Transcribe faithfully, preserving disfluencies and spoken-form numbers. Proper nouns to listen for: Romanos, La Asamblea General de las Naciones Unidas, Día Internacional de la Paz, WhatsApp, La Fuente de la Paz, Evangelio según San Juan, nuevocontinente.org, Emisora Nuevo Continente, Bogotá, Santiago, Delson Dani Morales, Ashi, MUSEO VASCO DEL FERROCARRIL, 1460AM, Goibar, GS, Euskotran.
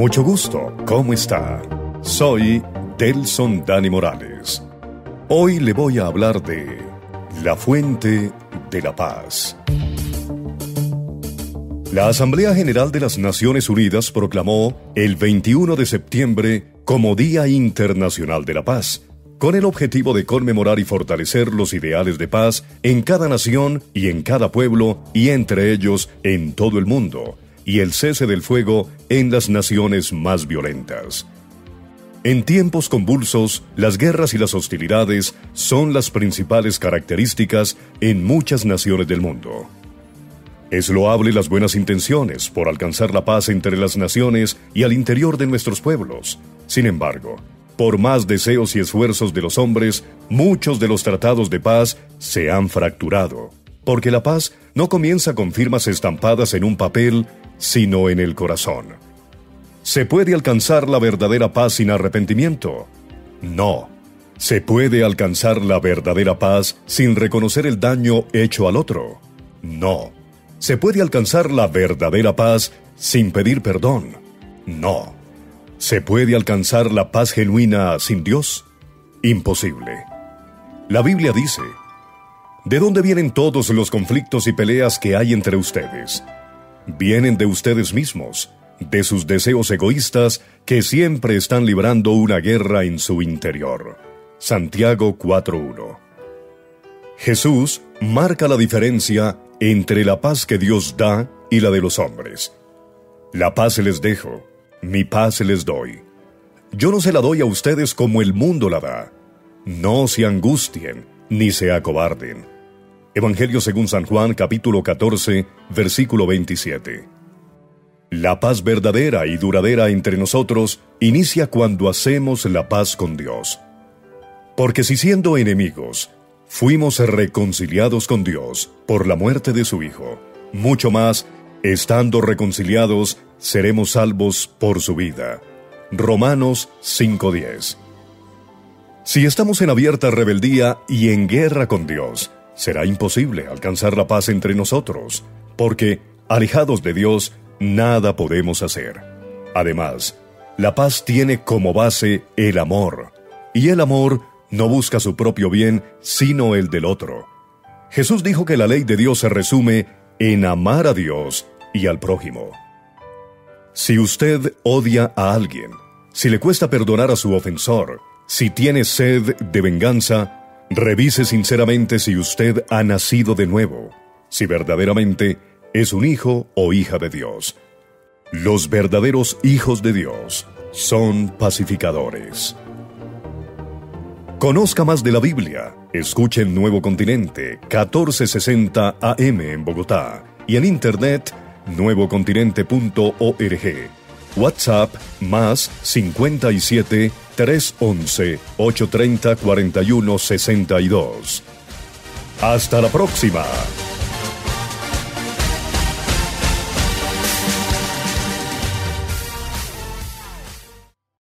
mucho gusto. ¿Cómo está? Soy Delson Dani Morales. Hoy le voy a hablar de La Fuente de la Paz. La Asamblea General de las Naciones Unidas proclamó el veintiuno de septiembre como Día Internacional de la Paz, con el objetivo de conmemorar y fortalecer los ideales de paz en cada nación y en cada pueblo, y entre ellos en todo el mundo, y el cese del fuego en las naciones más violentas. En tiempos convulsos, las guerras y las hostilidades son las principales características en muchas naciones del mundo. Es loable las buenas intenciones por alcanzar la paz entre las naciones y al interior de nuestros pueblos. Sin embargo, por más deseos y esfuerzos de los hombres, muchos de los tratados de paz se han fracturado, porque la paz no comienza con firmas estampadas en un papel, sino en el corazón. ¿Se puede alcanzar la verdadera paz sin arrepentimiento? No. ¿Se puede alcanzar la verdadera paz sin reconocer el daño hecho al otro? No. ¿Se puede alcanzar la verdadera paz sin pedir perdón? No. ¿Se puede alcanzar la paz genuina sin Dios? Imposible. La Biblia dice: ¿de dónde vienen todos los conflictos y peleas que hay entre ustedes? Vienen de ustedes mismos, de sus deseos egoístas que siempre están librando una guerra en su interior. Santiago cuatro uno. Jesús marca la diferencia entre la paz que Dios da y la de los hombres. La paz les dejo, mi paz les doy. Yo no se la doy a ustedes como el mundo la da. No se angustien, ni se acobarden. Evangelio según San Juan, capítulo catorce, versículo veintisiete. La paz verdadera y duradera entre nosotros inicia cuando hacemos la paz con Dios. Porque si siendo enemigos, fuimos reconciliados con Dios por la muerte de su Hijo, mucho más, estando reconciliados, seremos salvos por su vida. Romanos cinco diez. Si estamos en abierta rebeldía y en guerra con Dios, será imposible alcanzar la paz entre nosotros, porque, alejados de Dios, nada podemos hacer. Además, la paz tiene como base el amor, y el amor no busca su propio bien, sino el del otro. Jesús dijo que la ley de Dios se resume en amar a Dios y al prójimo. Si usted odia a alguien, si le cuesta perdonar a su ofensor, si tiene sed de venganza, revise sinceramente si usted ha nacido de nuevo, si verdaderamente es un hijo o hija de Dios. Los verdaderos hijos de Dios son pacificadores. Conozca más de la Biblia. Escuche en Nuevo Continente, catorce sesenta A M en Bogotá, y en Internet, nuevo continente punto org. WhatsApp, más cincuenta y siete, trescientos once, ochocientos treinta, cuarenta y uno sesenta y dos. ¡Hasta la próxima!